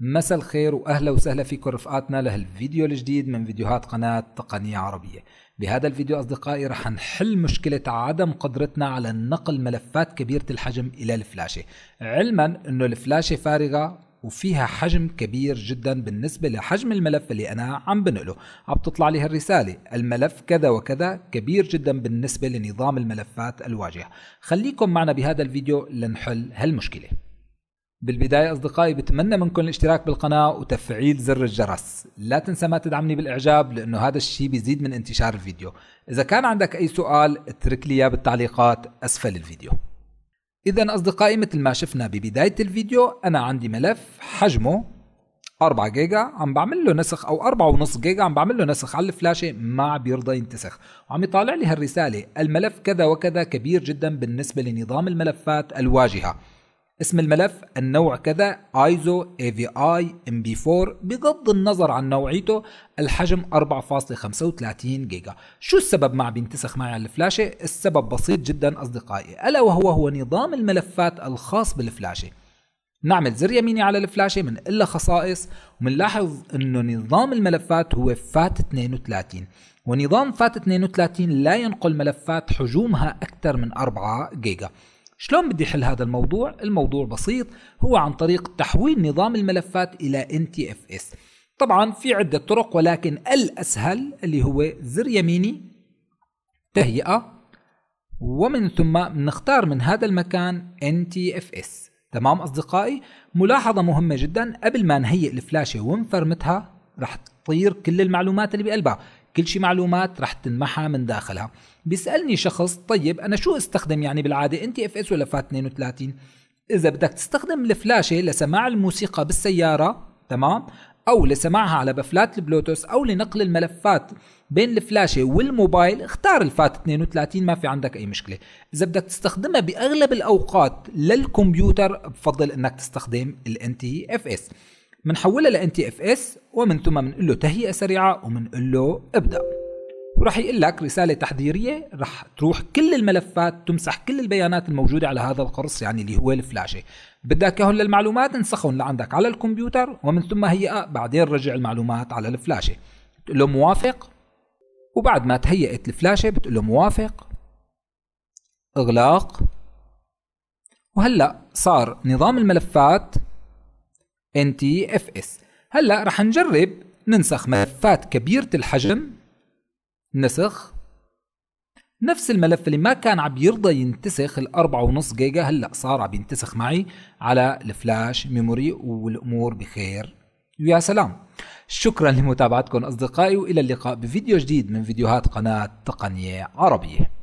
مساء الخير واهلا وسهلا فيكم رفقاتنا لهالفيديو الجديد من فيديوهات قناة تقنية عربية. بهذا الفيديو أصدقائي رح نحل مشكلة عدم قدرتنا على نقل ملفات كبيرة الحجم إلى الفلاشة، علما أنه الفلاشة فارغة وفيها حجم كبير جدا بالنسبة لحجم الملف اللي أنا عم بنقله. عم تطلع لي هالرسالة الملف كذا وكذا كبير جدا بالنسبة لنظام الملفات الواجهة. خليكم معنا بهذا الفيديو لنحل هالمشكلة. بالبداية أصدقائي بتمنى منكم الاشتراك بالقناة وتفعيل زر الجرس، لا تنسى ما تدعمني بالإعجاب لأنه هذا الشيء بيزيد من انتشار الفيديو. إذا كان عندك أي سؤال اترك لي إياه بالتعليقات أسفل الفيديو. إذا أصدقائي مثل ما شفنا ببداية الفيديو أنا عندي ملف حجمه 4 جيجا عم بعمل له نسخ، أو 4.5 جيجا عم بعمل له نسخ على الفلاشة ما بيرضى ينتسخ، وعم يطالع لي هالرسالة الملف كذا وكذا كبير جدا بالنسبة لنظام الملفات الواجهة. اسم الملف النوع كذا ISO AVI MP4 بغض النظر عن نوعيته، الحجم 4.35 جيجا. شو السبب ما بينتسخ معي على الفلاشة؟ السبب بسيط جدا أصدقائي، ألا وهو نظام الملفات الخاص بالفلاشة. نعمل زر يميني على الفلاشة من إلا خصائص ومنلاحظ أنه نظام الملفات هو FAT 32، ونظام FAT 32 لا ينقل ملفات حجومها أكثر من 4 جيجا. شلون بدي حل هذا الموضوع؟ الموضوع بسيط، هو عن طريق تحويل نظام الملفات إلى NTFS. طبعا في عدة طرق ولكن الأسهل اللي هو زر يميني تهيئة، ومن ثم بنختار من هذا المكان NTFS. تمام أصدقائي، ملاحظة مهمة جدا قبل ما نهيئ الفلاشة ونفرمتها رح تطير كل المعلومات اللي بقلبها، كل شي معلومات رح تنمحى من داخلها. بيسألني شخص طيب أنا شو استخدم يعني بالعادة NTFS ولا فات 32؟ إذا بدك تستخدم الفلاشة لسماع الموسيقى بالسيارة تمام، أو لسماعها على بفلات البلوتوث، أو لنقل الملفات بين الفلاشة والموبايل، اختار الفات 32 ما في عندك أي مشكلة. إذا بدك تستخدمها بأغلب الأوقات للكمبيوتر بفضل أنك تستخدم NTFS. منحولها ل NTFS ومن ثم منقول له تهيئة سريعة ومنقول له ابدأ، ورح يقول لك رسالة تحذيرية رح تروح كل الملفات، تمسح كل البيانات الموجودة على هذا القرص يعني اللي هو الفلاشة. بدك اياهم للمعلومات انسخهم لعندك على الكمبيوتر ومن ثم هيئة، بعدين رجع المعلومات على الفلاشة. بتقول له موافق، وبعد ما تهيئت الفلاشة بتقول له موافق، اغلاق، وهلا صار نظام الملفات NTFS. هلا رح نجرب ننسخ ملفات كبيرة الحجم. نسخ نفس الملف اللي ما كان عم يرضى ينتسخ، الأربعة ونص جيجا هلا صار عم ينتسخ معي على الفلاش ميموري، والأمور بخير ويا سلام. شكرا لمتابعتكم أصدقائي وإلى اللقاء بفيديو جديد من فيديوهات قناة تقنية عربية.